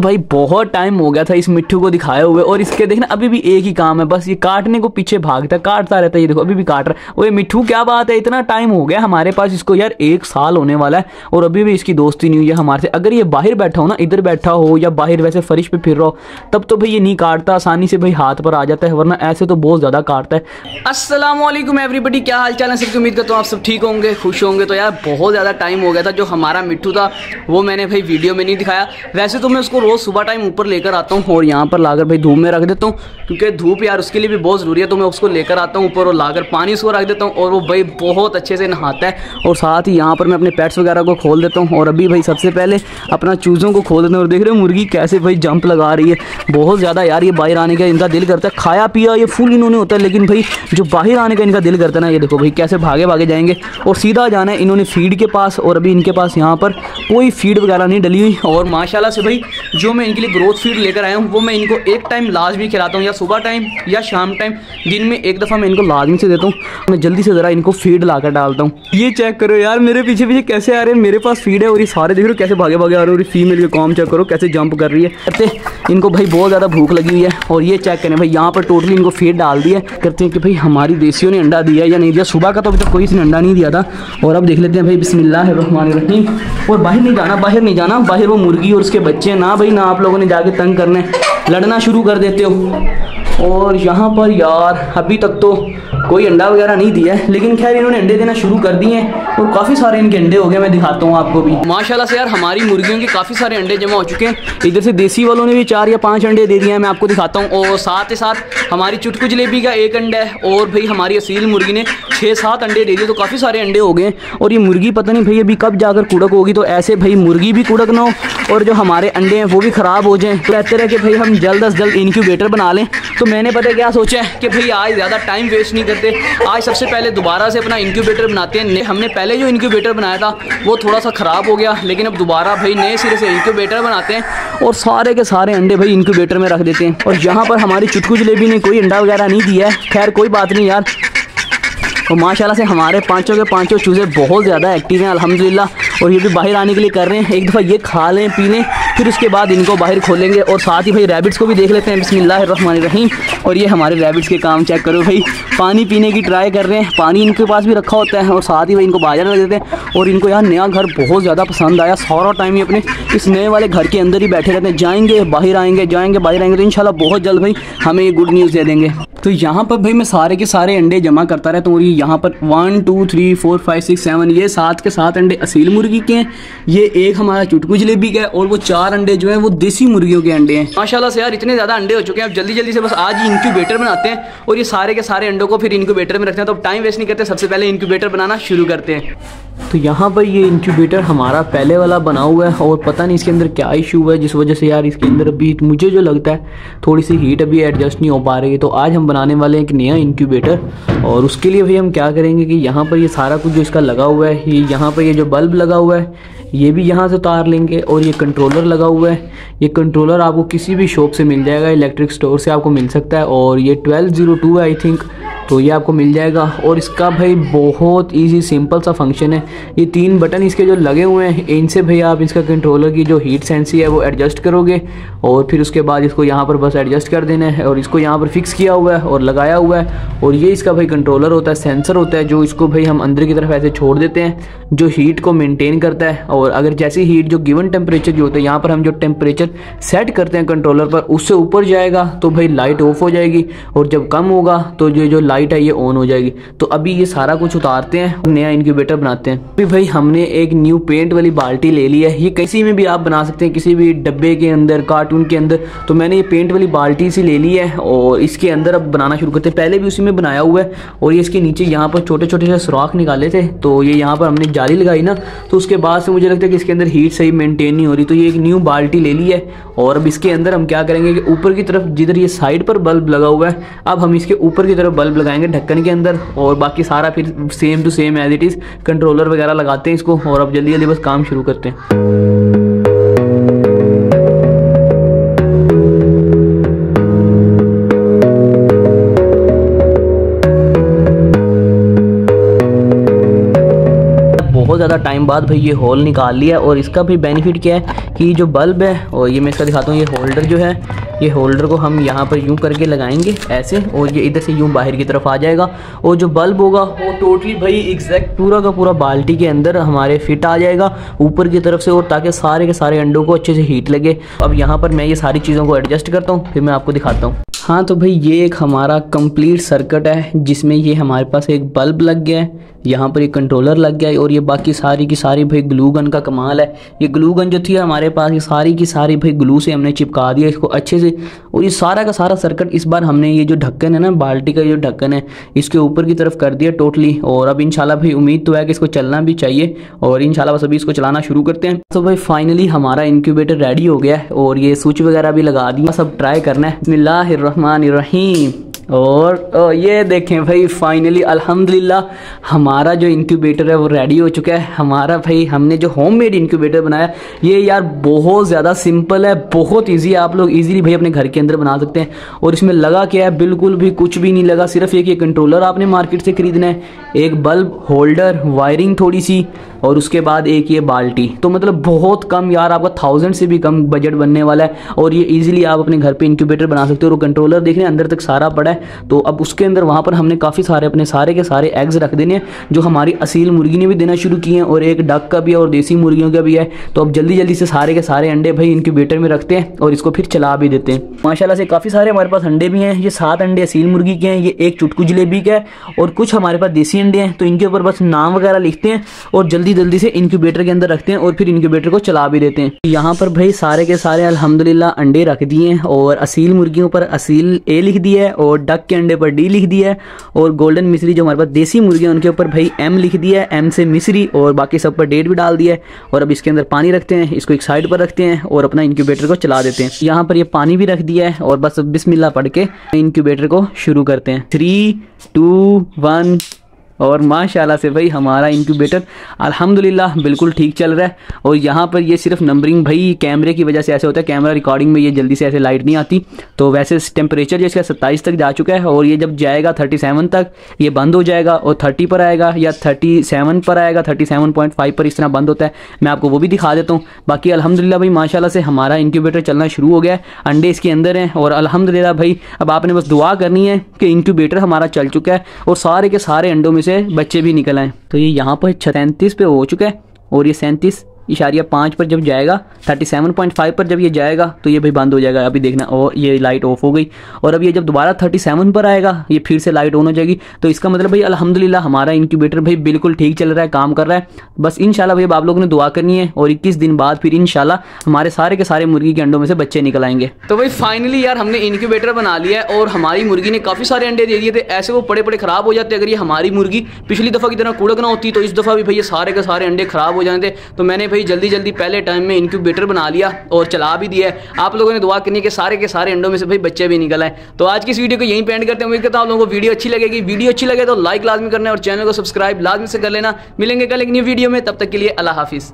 भाई बहुत टाइम हो गया था इस मिट्ठू को दिखाए हुए और इसके देखना अभी भी एक ही काम है, बस ये काटने को पीछे भागता काटता रहता है। ये देखो अभी भी काट रहा है। ओए मिट्ठू क्या बात है, इतना टाइम हो गया हमारे पास इसको, यार 1 साल होने वाला है और अभी भी इसकी दोस्ती नहीं हुई है हमारे से। अगर ये बाहर बैठा हो ना, इधर बैठा हो या बाहर वैसे फरिश पे फिर रहा हो, तब तो भाई ये नहीं काटता, आसानी से भाई हाथ पर आ जाता है, वरना ऐसे तो बहुत ज़्यादा काटता है। अस्सलाम वालेकुम एवरीबॉडी, क्या हाल चाल है सबकी, उम्मीद करता हूँ आप सब ठीक होंगे, खुश होंगे। तो यार बहुत ज़्यादा टाइम हो गया था, जो हमारा मिट्ठू था वो मैंने भाई वीडियो में नहीं दिखाया। वैसे तो मैं उसको रोज़ सुबह टाइम ऊपर लेकर आता हूँ और यहाँ पर लाकर भाई धूप में रख देता हूँ, क्योंकि धूप यार उसके लिए भी बहुत ज़रूरी है। तो मैं उसको लेकर आता हूँ ऊपर और लाकर पानी उसको रख देता हूँ और वो भाई बहुत अच्छे से नहाता है। और साथ ही यहाँ पर मैं अपने पेट्स वगैरह को खोल देता हूँ और अभी भाई सबसे पहले अपना चूज़ों को खोल देता हूँ। और देख रहे हो मुर्गी कैसे भाई जंप लगा रही है, बहुत ज़्यादा यार ये बाहर आने का इनका दिल करता है। खाया पिया ये फुल इन्होंने होता है, लेकिन भाई जो बाहर आने का इनका दिल करता है ना, ये देखो भाई कैसे भागे भागे जाएंगे और सीधा जाना है इन्होंने फीड के पास। और अभी इनके पास यहाँ पर कोई फीड वगैरह नहीं डली हुई और माशाल्लाह से भाई जो मैं इनके लिए ग्रोथ फीड लेकर आया हूँ वो मैं इनको एक टाइम लाजमी खिलाता हूँ, या सुबह टाइम या शाम टाइम, दिन में एक दफ़ा मैं इनको लाजमी से देता हूँ। मैं जल्दी से ज़रा इनको फीड लाकर डालता हूँ। ये चेक करो यार मेरे पीछे पीछे कैसे आ रहे हैं, मेरे पास फीड है और ये सारे देख रहे हो कैसे भागे भागे आ रहे हो। और फीमेल के काम चेक करो कैसे जंप कर रही है, करते इनको भाई बहुत ज़्यादा भूख लगी हुई है। और ये चेक करें भाई यहाँ पर टोटली इनको फीड डाल दिया, करते हैं कि भाई हमारी देसियों ने अंडा दिया या नहीं दिया। सुबह का तो अभी तक कोई इसने अंडा नहीं दिया था। और अब देख लेते हैं भाई, बिस्मिल्लाहिर्रहमानिर्रहीम। और बाहर नहीं जाना, बाहर नहीं जाना, बाहर वो मुर्गी और उसके बच्चे ना भाई ना आप लोगों ने जाके तंग करने लड़ना शुरू कर देते हो। और यहाँ पर यार अभी तक तो कोई अंडा वगैरह नहीं दिया है, लेकिन खैर इन्होंने अंडे देना शुरू कर दिए हैं और काफ़ी सारे इनके अंडे हो गए। मैं दिखाता हूँ आपको भी। माशाल्लाह से यार हमारी मुर्गियों के काफ़ी सारे अंडे जमा हो चुके हैं। इधर से देसी वालों ने भी 4 या 5 अंडे दे दिए हैं, मैं आपको दिखाता हूँ। और साथ ही साथ हमारी चुटकू जलेबी का एक अंडा है और भाई हमारी असील मुर्गी ने 6-7 अंडे दे दिए, तो काफ़ी सारे अंडे हो गए। और ये मुर्गी पता नहीं भाई अभी कब जाकर कुड़क होगी, तो ऐसे भाई मुर्गी भी कुड़क ना हो और जो हमारे अंडे हैं वो भी ख़राब हो जाएँ। तो कहते रहे कि भाई हम जल्द अज जल्द इनक्यूबेटर बना लें। तो मैंने पता क्या सोचा है कि भाई आज ज़्यादा टाइम वेस्ट नहीं करते, आज सबसे पहले दोबारा से अपना इनक्यूबेटर बनाते हैं। हमने पहले जो इनक्यूबेटर बनाया था वो थोड़ा सा ख़राब हो गया, लेकिन अब दोबारा भाई नए सिरे से इनक्यूबेटर बनाते हैं और सारे के सारे अंडे भाई इनक्यूबेटर में रख देते हैं। और यहाँ पर हमारी चुटकू जलेबी ने कोई अंडा वगैरह नहीं दिया है, खैर कोई बात नहीं यार। और माशाल्लाह से हमारे 5 के 5 चूज़े बहुत ज़्यादा एक्टिव हैं अल्हम्दुलिल्लाह। और ये भी बाहर आने के लिए कर रहे हैं, एक दफ़ा ये खा लें पी लें, फिर उसके बाद इनको बाहर खोलेंगे। और साथ ही भाई रैबिट्स को भी देख लेते हैं, बिस्मिल्लाहिर्रहमानिर्रहीम। और ये हमारे रैबिट्स के काम चेक करो भाई, पानी पीने की ट्राई कर रहे हैं, पानी इनके पास भी रखा होता है। और साथ ही भाई इनको बाजार लग देते हैं। और इनको यार नया घर बहुत ज़्यादा पसंद आया, सारा टाइम ये अपने इस नए वाले घर के अंदर ही बैठे रहते हैं, जाएंगे बाहर आएंगे जाएँगे बाहर आएंगे। तो इंशाल्लाह बहुत जल्द भाई हमें ये गुड न्यूज़ दे देंगे। तो यहाँ पर भाई मैं सारे के सारे अंडे जमा करता रहता हूँ। और ये यहाँ पर 1 2 3 4 5 6 7 ये 7 के 7 अंडे असील मुर्गी के हैं, ये एक हमारा चुटकू जलेबी का है और वो 4 अंडे जो हैं वो देसी मुर्गियों के अंडे हैं। माशाल्लाह से यार इतने ज़्यादा अंडे हो चुके हैं, अब जल्दी जल्दी से बस आज इनक्यूबेटर बनाते हैं और ये सारे के सारे अंडों को फिर इनक्यूबेटर में रखते हैं। तो अब टाइम वेस्ट नहीं करते, सबसे पहले इनक्यूबेटर बनाना शुरू करते हैं। तो यहाँ पर ये इनक्यूबेटर हमारा पहले वाला बना हुआ है और पता नहीं इसके अंदर क्या इशू है, जिस वजह से यार इसके अंदर अभी मुझे जो लगता है थोड़ी सी हीट अभी एडजस्ट नहीं हो पा रही है। तो आज हम बनाने वाले हैं एक नया इनक्यूबेटर। और उसके लिए भाई हम क्या करेंगे कि यहाँ पर ये सारा कुछ जो इसका लगा हुआ है, ये यहाँ पर ये जो बल्ब लगा हुआ है ये भी यहाँ से उतार लेंगे। और ये कंट्रोलर लगा हुआ है, ये कंट्रोलर आपको किसी भी शॉप से मिल जाएगा, इलेक्ट्रिक स्टोर से आपको मिल सकता है। और ये 1202 है आई थिंक, तो ये आपको मिल जाएगा। और इसका भाई बहुत इजी सिंपल सा फंक्शन है, ये 3 बटन इसके जो लगे हुए हैं, इनसे भाई आप इसका कंट्रोलर की जो हीट सेंसिंग है वो एडजस्ट करोगे और फिर उसके बाद इसको यहाँ पर बस एडजस्ट कर देना है। और इसको यहाँ पर फिक्स किया हुआ है और लगाया हुआ है। और ये इसका भाई कंट्रोलर होता है, सेंसर होता है, जो इसको भाई हम अंदर की तरफ ऐसे छोड़ देते हैं जो हीट को मेनटेन करता है। और अगर जैसी हीट जो गिवन टेम्परेचर जो होता है, यहाँ पर हम जो टेम्परेचर सेट करते हैं कंट्रोलर पर, उससे ऊपर जाएगा तो भाई लाइट ऑफ हो जाएगी और जब कम होगा तो जो लाइट है ये ऑन हो जाएगी। तो अभी ये सारा कुछ उतारते हैं, नया इनक्यूबेटर बनाते हैं। अभी भाई हमने एक न्यू पेंट वाली बाल्टी ले ली है, ये किसी में भी आप बना सकते हैं, किसी भी डब्बे के अंदर कार्टून के अंदर। तो मैंने ये पेंट वाली बाल्टी सी ले ली है और इसके अंदर अब बनाना शुरू करते हैं। पहले भी उसी में बनाया हुआ है और ये इसके नीचे यहाँ पर छोटे छोटे से सुराख निकाले थे, तो ये यहाँ पर हमने जाली लगाई ना, तो उसके बाद से मुझे लगता है कि इसके अंदर हीट सही मेंटेन नहीं हो रही। तो ये एक न्यू बाल्टी ले ली है और अब इसके अंदर हम क्या करेंगे कि ऊपर की तरफ जिधर ये साइड पर बल्ब लगा हुआ है, अब हम इसके ऊपर की तरफ बल्ब लगाएंगे ढक्कन के अंदर। और बाकी सारा फिर same to same as it is controller वगैरह लगाते हैं इसको। और अब जल्दी जल्दी बस काम शुरू करते हैं। ज़्यादा टाइम बाद भाई ये होल निकाल लिया। और इसका भी बेनिफिट क्या है कि जो बल्ब है, और ये मैं इसका दिखाता हूँ, ये होल्डर जो है, ये होल्डर को हम यहाँ पर यूँ करके लगाएंगे ऐसे, और ये इधर से यूँ बाहर की तरफ आ जाएगा। और जो बल्ब होगा वो टोटली भाई एग्जैक्ट पूरा का पूरा बाल्टी के अंदर हमारे फिट आ जाएगा ऊपर की तरफ से, और ताकि सारे के सारे अंडों को अच्छे से हीट लगे। अब यहाँ पर मैं ये सारी चीज़ों को एडजस्ट करता हूँ, फिर मैं आपको दिखाता हूँ। हाँ तो भाई ये एक हमारा कंप्लीट सर्किट है जिसमें ये हमारे पास एक बल्ब लग गया है, यहाँ पर एक कंट्रोलर लग गया है, और ये बाकी सारी की सारी भाई ग्लू गन का कमाल है। ये ग्लू गन जो थी हमारे पास, ये सारी की सारी भाई ग्लू से हमने चिपका दिया इसको अच्छे से। और ये सारा का सारा सर्किट इस बार हमने ये जो ढक्कन है ना बाल्टी का, जो ढक्कन है इसके ऊपर की तरफ कर दिया टोटली। और अब इंशाल्लाह भाई उम्मीद तो है कि इसको चलना भी चाहिए, और इंशाल्लाह बस अभी इसको चलाना शुरू करते हैं। तो भाई फाइनली हमारा इनक्यूबेटर रेडी हो गया है, और ये स्विच वगैरह भी लगा दिया, सब ट्राई करना है। बिस्मिल्लाहिर्रहमानिर्रहीम। और ये देखें भाई फाइनली अल्हम्दुलिल्लाह हमारा जो इनक्यूबेटर है वो रेडी हो चुका है। हमारा भाई हमने जो होममेड इनक्यूबेटर बनाया, ये यार बहुत ज़्यादा सिंपल है, बहुत इजी है, आप लोग इजीली भाई अपने घर के अंदर बना सकते हैं। और इसमें लगा क्या है, बिल्कुल भी कुछ भी नहीं लगा, सिर्फ एक ये कंट्रोलर आपने मार्केट से ख़रीदना है, एक बल्ब, होल्डर, वायरिंग थोड़ी सी, और उसके बाद एक ये बाल्टी। तो मतलब बहुत कम यार, आपका 1000 से भी कम बजट बनने वाला है, और ये ईजिली आप अपने घर पर इनक्यूबेटर बना सकते हो। और कंट्रोलर देखने अंदर तक सारा पड़ा है, तो अब उसके अंदर वहां पर हमने काफी सारे अपने सारे के सारे एग्स रख देने हैं, जो हमारी असील मुर्गी ने भी देना शुरू किए हैं, और एक डक का भी है, और देसी मुर्गियों का भी है। तो अब जल्दी जल्दी से सारे के सारे अंडे भाई इनक्यूबेटर में रखते हैं, और इसको फिर चला भी देते हैं। माशाल्लाह से काफी सारे हमारे पास अंडे भी हैं, ये 7 अंडे असील मुर्गी के हैं, ये एक चुटकू जलेबी का है, और कुछ हमारे पास देसी अंडे हैं। तो इनके ऊपर बस नाम वगैरह लिखते हैं, और जल्दी जल्दी से इनक्यूबेटर के अंदर रखते हैं, और फिर इनक्यूबेटर को चला भी देते हैं। यहाँ पर भाई सारे के सारे अल्हम्दुलिल्लाह अंडे रख दिए हैं, और असील मुर्गियों पर असील ए लिख दिया है, और डक के अंडे पर डी लिख दिया है, और गोल्डन मिश्री जो हमारे पास देसी मुर्गियाँ उनके ऊपर भाई एम लिख दिया है, एम से मिश्री, और बाकी सब पर डेट भी डाल दिया है। और अब इसके अंदर पानी रखते हैं, इसको एक साइड पर रखते हैं, और अपना इनक्यूबेटर को चला देते हैं। यहाँ पर ये पानी भी रख दिया है, और बस बिस्मिल्लाह पढ़ के इनक्यूबेटर को शुरू करते हैं, 3, 2, 1। और माशाल्लाह से भाई हमारा इनक्यूबेटर अल्हम्दुलिल्लाह बिल्कुल ठीक चल रहा है। और यहाँ पर ये सिर्फ नंबरिंग भाई कैमरे की वजह से ऐसे होता है, कैमरा रिकॉर्डिंग में ये जल्दी से ऐसे लाइट नहीं आती। तो वैसे टेम्परेचर जो इसका 27 तक जा चुका है, और ये जब जाएगा 37 तक ये बंद हो जाएगा, और 30 पर आएगा या 37 पर आएगा, 37.5 पर इस तरह बंद होता है। मैं आपको वो भी दिखा देता हूँ। बाकी अल्हम्दुलिल्लाह भाई माशाल्लाह से हमारा इनक्यूबेटर चलना शुरू हो गया है, अंडे इसके अंदर हैं, और अल्हम्दुलिल्लाह भाई अब आपने बस दुआ करनी है कि इनक्यूबेटर हमारा चल चुका है, और सारे के सारे अंडों में बच्चे भी निकल आए। तो ये यहाँ पर 37 पे हो चुका है, और ये 37.5 पर जब जाएगा, 37.5 पर जब ये जाएगा तो ये भाई बंद हो जाएगा, अभी देखना। और ये लाइट ऑफ हो गई, और अब ये जब दोबारा 37 पर आएगा ये फिर से लाइट ऑन हो जाएगी। तो इसका मतलब भाई अल्हम्दुलिल्लाह हमारा इनक्यूबेटर भाई बिल्कुल ठीक चल रहा है, काम कर रहा है। बस इंशाल्लाह भाई अब आप लोगों ने दुआ करनी है, और 21 दिन बाद फिर इंशाल्लाह हमारे सारे के सारे मुर्गी के अंडों में से बच्चे निकल आएंगे। तो भाई फाइनली यार हमने इनक्यूबेटर बना लिया है, और हमारी मुर्गी ने काफ़ी सारे अंडे दे दिए थे। ऐसे वो बड़े बड़े ख़राब हो जाते अगर ये हमारी मुर्गी पिछली दफ़ा की तरह कुड़क ना होती, तो इस दफ़ा भी भाई ये सारे के सारे अंडे ख़राब हो जाते। तो मैंने जल्दी जल्दी पहले टाइम में इनक्यूबेटर बना लिया, और चला भी दिया है। आप लोगों ने दुआ करनी है कि सारे के सारे अंडों में से भाई बच्चे भी निकल आए। तो आज की इस वीडियो को यहीं पे एंड करते हैं। उम्मीद करता हूं आप लोगों को वीडियो अच्छी लगेगी। वीडियो अच्छी लगे तो लाइक लाजमी करना, और चैनल को सब्सक्राइब लाजमी से कर लेना। मिलेंगे कल एक न्यू वीडियो में, तब तक के लिए अल्लाह हाफिज़।